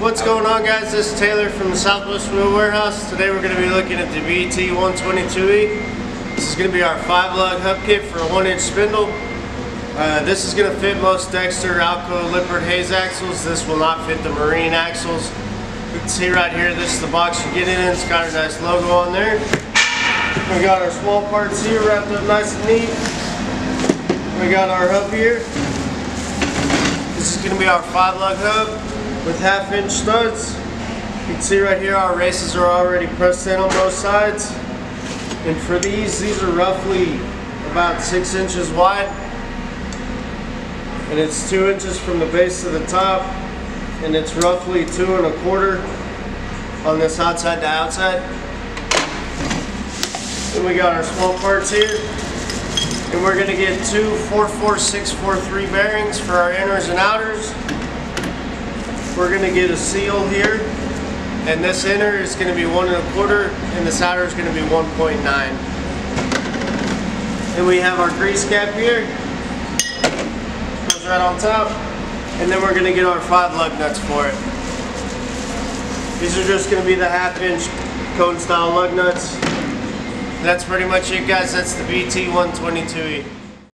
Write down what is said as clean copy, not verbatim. What's going on, guys? This is Taylor from the Southwest Wheel Warehouse. Today we're going to be looking at the BT122E. This is going to be our 5-lug hub kit for a 1-inch spindle. This is going to fit most Dexter, Alco, Lippert, Hayes axles. This will not fit the Marine axles. You can see right here, this is the box you get it in. It's got a nice logo on there. We got our small parts here wrapped up nice and neat. We got our hub here. This is going to be our 5-lug hub with 1/2-inch studs. You can see right here our races are already pressed in on both sides. And for these are roughly about 6 inches wide. And it's 2 inches from the base to the top. And it's roughly 2 1/4 on this outside to outside. Then we got our small parts here. And we're going to get 2 44643 bearings for our inners and outers. We're going to get a seal here, and this inner is going to be 1 1/4 and this outer is going to be 1.9. And we have our grease cap here, goes right on top, and then we're going to get our 5-lug nuts for it. These are just going to be the 1/2-inch cone style lug nuts. That's pretty much it, guys. That's the BT122E.